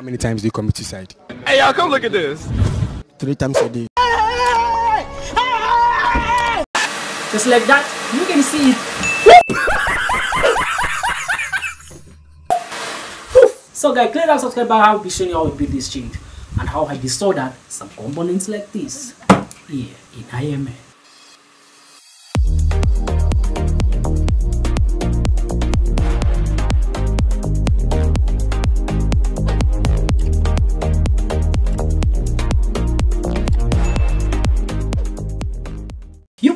How many times do you commit suicide? Hey, y'all, come look at this. 3 times a day. Just like that, you can see it. So guys, click that subscribe button. I'll be showing you how we build this change and how I disordered some components like this here in IMA.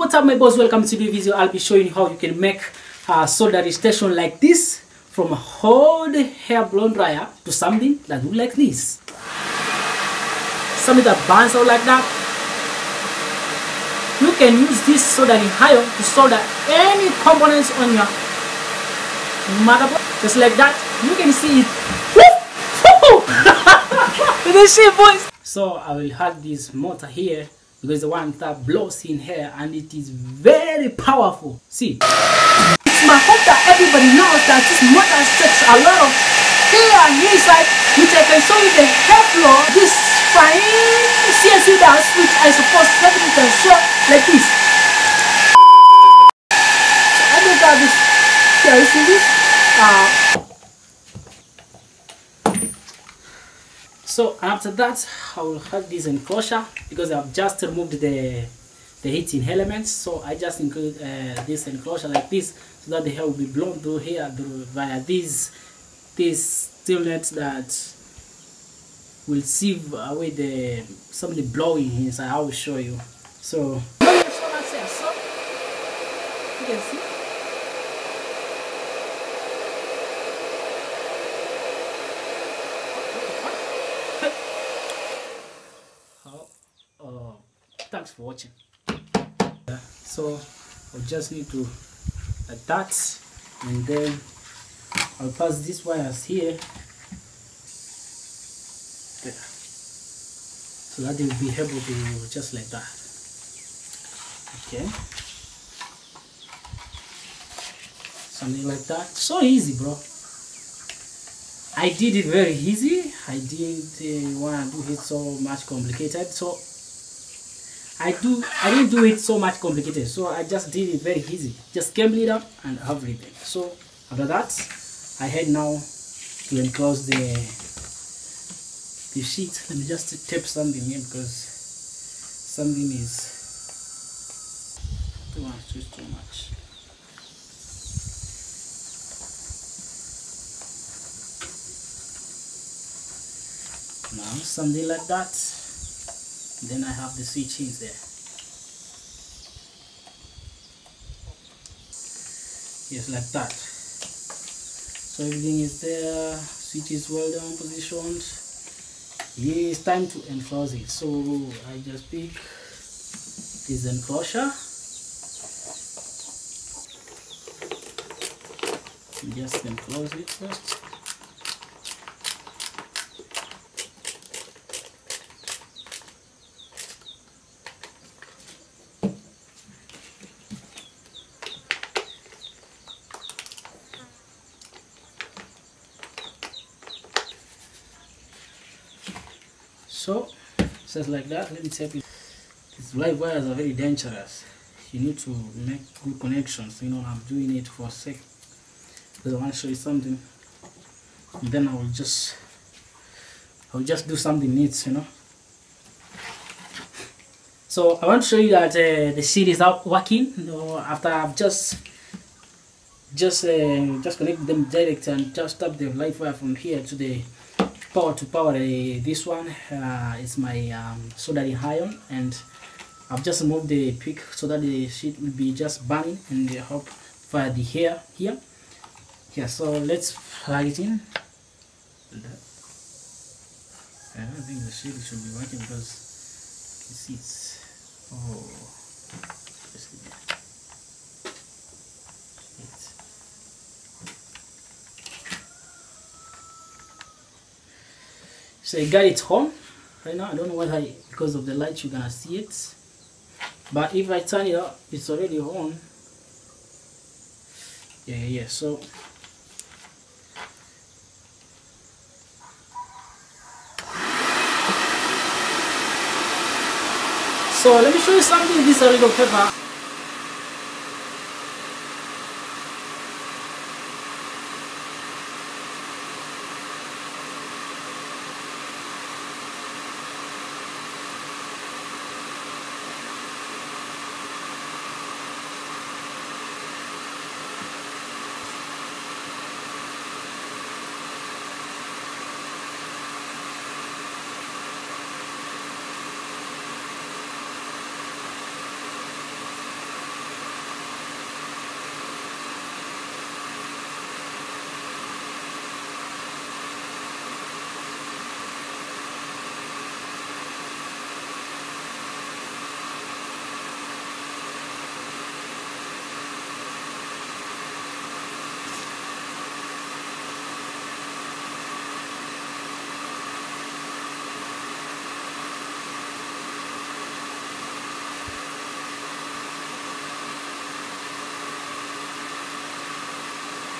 What's up, my boys? Welcome to the video. I'll be showing you how you can make a soldering station like this, from a old hair blown dryer to something that looks like this, something that burns out like that. You can use this soldering iron to solder any components on your motherboard, just like that. You can see it. With the shape, boys. So I will have this motor here, because the one that blows in here, and it is very powerful. See, it's my hope that everybody knows that this motor takes a lot of hair inside, which I can show you the hair flow. This fine CNC dust, which I suppose everything can show like this. So I don't have this. Here, you see this? So after that, I will have this enclosure, because I've just removed the heating elements. So I just include this enclosure like this, so that the hair will be blown through here via these steel nets that will sieve away the something blowing inside. I will show you. So you can see. Thanks for watching. So I just need to attach, and then I'll pass these wires here there, so that they'll be able to just like that. Okay, something like that. So easy, bro. I did it very easy. I didn't want to do it so much complicated. So I didn't do it so much complicated, so I just did it very easy. Just cable it up and everything. So after that, I head now to enclose the sheet. Let me just tape something here, because something is too much. Now something like that. Then I have the switch in there. Yes, like that. So everything is there. Switch is well down, positioned. Yeah, it's time to enclose it. So I just pick this enclosure. Just enclose it first. So just like that. Let me tell you, these live wires are very dangerous. You need to make good connections. You know, I'm doing it for a sec, because I want to show you something, and then I'll just do something neat, you know. So I want to show you that the sheet is out working. You know, after I've just connect them direct and just tap the live wire from here to the power to power. This one is my soldering iron, and I've just removed the pick so that the sheet will be just burning and hop via the hair here. Yeah, so let's plug it in. I don't think the sheet should be working, because you see it's So I got it home right now. I don't know what because of the light you're gonna see it, but if I turn it up, it's already on. Yeah. So So let me show you something in this Arigo paper.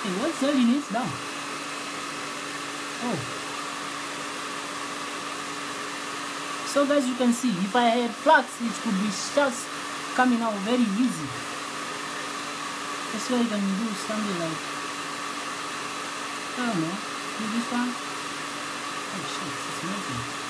Hey, what's the units down? Oh. So guys, you can see, if I had flux, it could be just coming out very easy. That's why you can do something like, I don't know, do this one. Oh shit, it's melting.